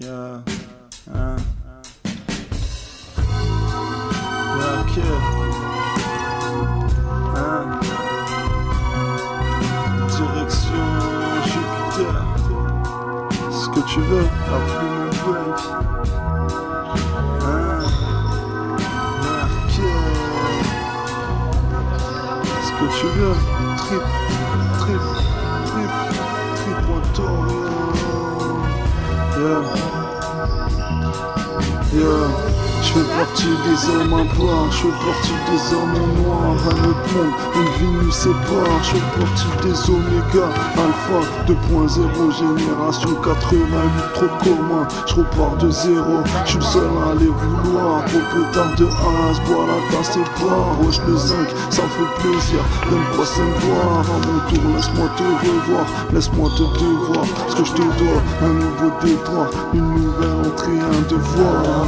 Yeah. Hein. Yeah, ok. Hein. Direction Jupiter. Ce que tu veux, appelle mon break. Hein. Ok. Ce que tu veux, trip. Yeah. Je fais partie des hommes à part, je fais partie des hommes en noir, à me prendre, une vie nous sépare, je fais partie des oméga, alpha, 2.0, génération 88, trop commun, je repars de zéro, je suis seul à les vouloir, trop peu tard de as, bois la tasse et part, roche le zinc, ça fait plaisir, donne-moi ça me voir, à mon tour, laisse-moi te revoir, laisse-moi te devoir, ce que je te dois, un nouveau départ, une nouvelle entrée, un devoir.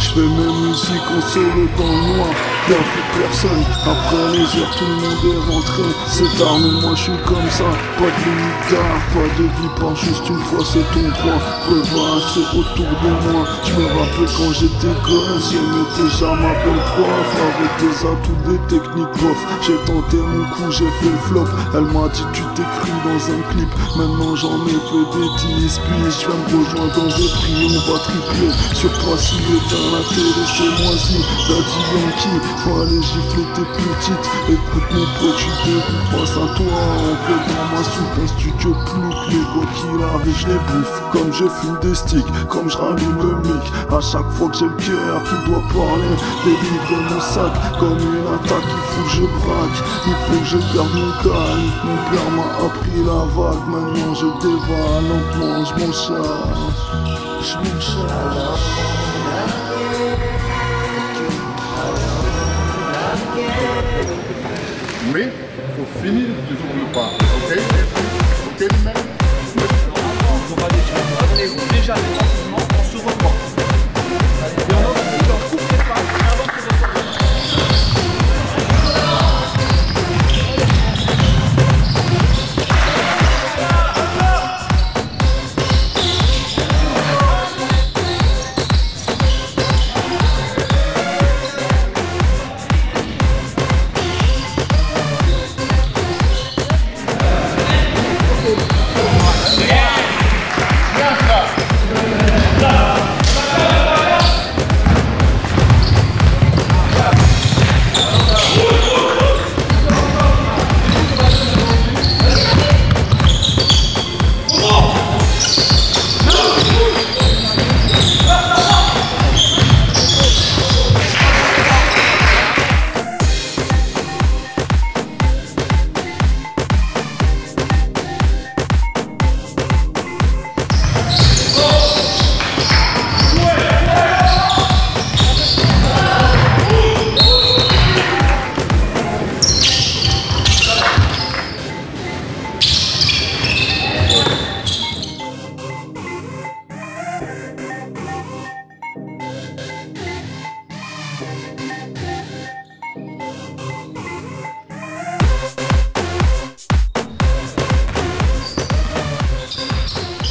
Je fais mes musiques en solo dans le noir, y'a plus personne. Après les heures tout le monde est rentré, c'est tard mais moi je suis comme ça. Pas de limite d'art, pas de vie, pas juste une fois c'est ton droit. Revoir c'est autour de moi, je me rappelle quand j'étais gosse. J'aimais déjà ma belle prof, avec des atouts, des techniques off. J'ai tenté mon coup, j'ai fait le flop, elle m'a dit tu t'écris dans un clip. Maintenant j'en ai fait des 10 piges, je vais me rejoindre dans des prix, on va triper. Sur toi si éteint la télé c'est moisi, Daddy Yankee. Faut aller gifler tes petites, écoute mes produits, je face à toi. On fait dans ma soupe, un studio plus que les quoi qu'il arrive, je les bouffe. Comme je fume des sticks, comme je rallume le mic. À chaque fois que j'ai le cœur qui doit parler, délivrer mon sac comme une attaque. Il faut que je braque, il faut que je garde mon calme. Mon père m'a appris la vague, maintenant je dévale lentement, je m'en charge, je m'en charge. Mais il faut finir toujours le pas. Ok, les mecs. On va détruire. Déjà les enseignements, on se reprend. Et on a fait un coup de départ avant que le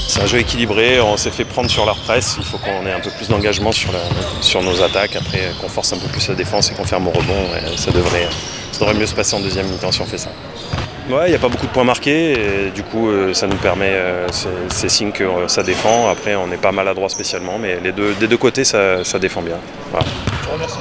c'est un jeu équilibré, on s'est fait prendre sur la presse, il faut qu'on ait un peu plus d'engagement sur nos attaques, après qu'on force un peu plus la défense et qu'on ferme au rebond, et ça devrait mieux se passer en deuxième mi-temps si on fait ça. Ouais, il n'y a pas beaucoup de points marqués, et du coup ça nous permet, c'est signe que ça défend, après on n'est pas maladroit spécialement, mais des deux côtés ça défend bien. Voilà. Je vous remercie.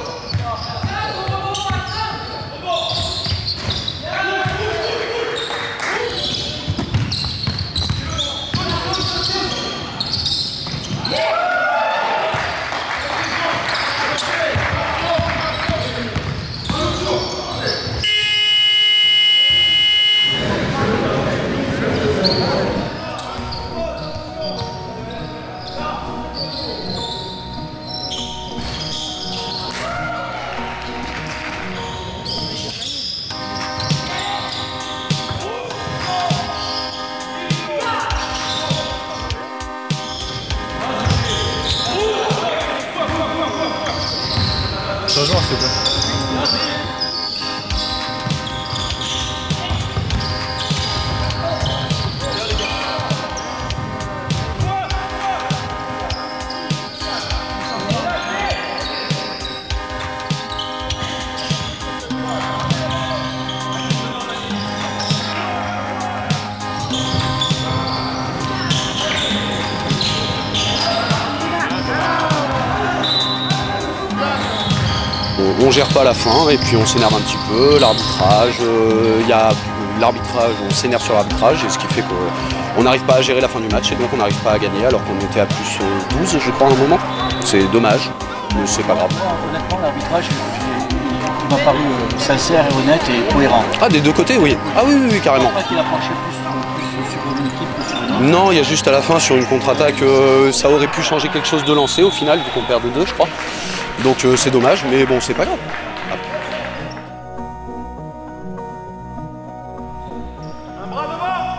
rejoins, s'il te plaît. On gère pas à la fin et puis on s'énerve un petit peu, l'arbitrage, on s'énerve sur l'arbitrage, et ce qui fait qu'on n'arrive pas à gérer la fin du match et donc on n'arrive pas à gagner alors qu'on était à plus 12 je crois à un moment. C'est dommage, mais c'est pas grave. Honnêtement l'arbitrage m'a paru sincère et honnête et cohérent. Ah des deux côtés oui, ah oui carrément. Non, il y a juste à la fin sur une contre-attaque, ça aurait pu changer quelque chose de lancé au final, vu qu'on perd de 2 je crois. Donc c'est dommage, mais bon, c'est pas grave. Un bras devant.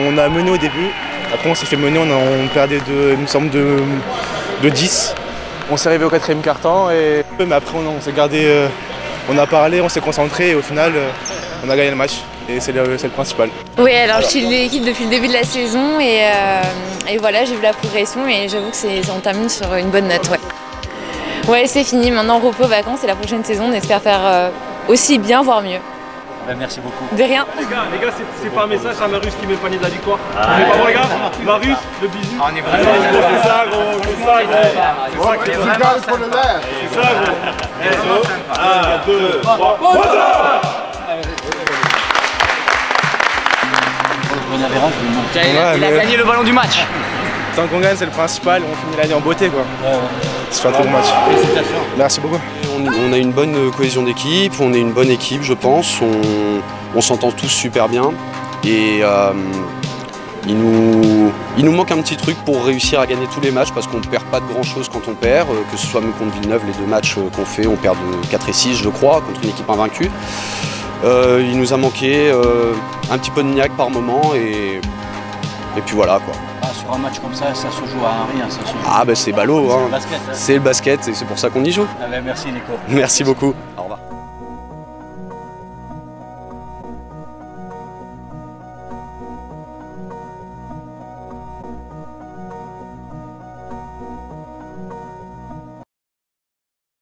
On a mené au début, après on s'est fait mener, on perdait de, il me semble, de 10. On s'est arrivé au 4e quart-temps, et... mais après on s'est gardé, on a parlé, on s'est concentré, et au final, on a gagné le match. Et c'est le principal. Oui, alors je suis de l'équipe depuis le début de la saison et voilà, j'ai vu la progression et j'avoue que on termine sur une bonne note. Ouais, c'est fini, maintenant repos, vacances et la prochaine saison, on espère faire aussi bien, voire mieux. Ben, merci beaucoup. De rien. Les gars, c'est pas un message à Marius qui met le panier de la victoire. Vous voyez pas, les gars, Marius, le bisou. On est vraiment. C'est ça, gros, c'est ça, gros. C'est ça, gros. 1, 2, 3, il a gagné le ballon du match. Tant qu'on gagne, c'est le principal, on finit l'année en beauté quoi. C'est un très bon match. Félicitations. Merci beaucoup. On a une bonne cohésion d'équipe, on est une bonne équipe je pense, on s'entend tous super bien et il nous manque un petit truc pour réussir à gagner tous les matchs parce qu'on ne perd pas de grand chose quand on perd, que ce soit même contre Villeneuve, les 2 matchs qu'on fait, on perd de 4 et 6 je crois, contre une équipe invaincue. Il nous a manqué un petit peu de niaque par moment et puis voilà quoi. Ah, sur un match comme ça, ça se joue à rien. Ça se joue. Ah ben c'est ballot, hein. C'est le basket et c'est pour ça qu'on y joue. Ah ben, merci Nico. Merci beaucoup. Au revoir.